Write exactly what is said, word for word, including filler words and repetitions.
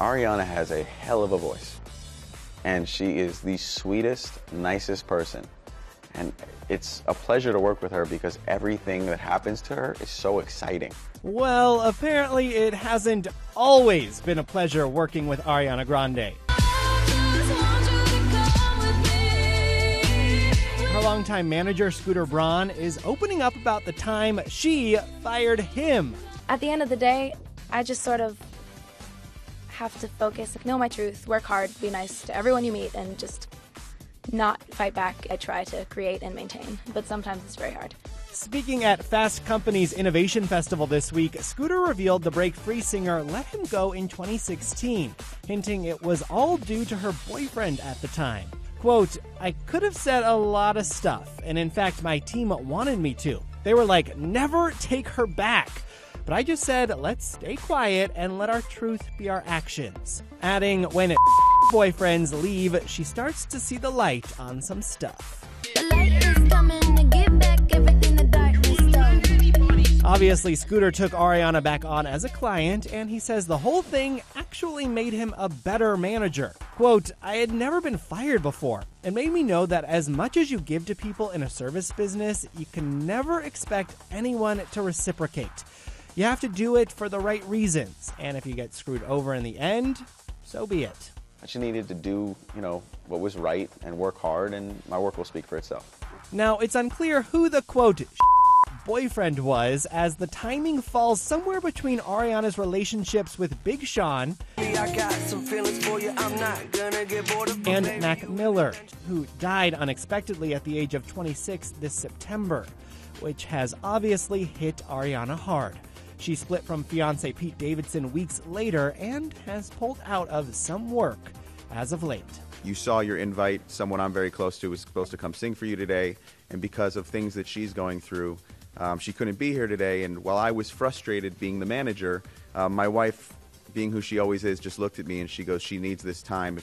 Ariana has a hell of a voice, and she is the sweetest, nicest person. And it's a pleasure to work with her because everything that happens to her is so exciting. Well, apparently it hasn't always been a pleasure working with Ariana Grande. Her longtime manager, Scooter Braun, is opening up about the time she fired him. At the end of the day, I just sort of have to focus, know my truth, work hard, be nice to everyone you meet, and just not fight back. I try to create and maintain, but sometimes it's very hard. Speaking at Fast Company's Innovation Festival this week, Scooter revealed the Break Free singer let him go in twenty sixteen, hinting it was all due to her boyfriend at the time. Quote, "I could have said a lot of stuff, and in fact, my team wanted me to. They were like, never take her back. But I just said, let's stay quiet and let our truth be our actions." Adding, when it boyfriends leave, she starts to see the light on some stuff. Obviously, Scooter took Ariana back on as a client, and he says the whole thing actually made him a better manager. Quote, "I had never been fired before. It made me know that as much as you give to people in a service business, you can never expect anyone to reciprocate. You have to do it for the right reasons, and if you get screwed over in the end, so be it." I just needed to do, you know, what was right and work hard, and my work will speak for itself. Now, it's unclear who the, quote, boyfriend was, as the timing falls somewhere between Ariana's relationships with Big Sean and Mac Miller, who died unexpectedly at the age of twenty-six this September, which has obviously hit Ariana hard. She split from fiancé Pete Davidson weeks later and has pulled out of some work as of late. You saw your invite. Someone I'm very close to was supposed to come sing for you today, and because of things that she's going through, Um, she couldn't be here today, and while I was frustrated being the manager, uh, my wife, being who she always is, just looked at me and she goes, "She needs this time."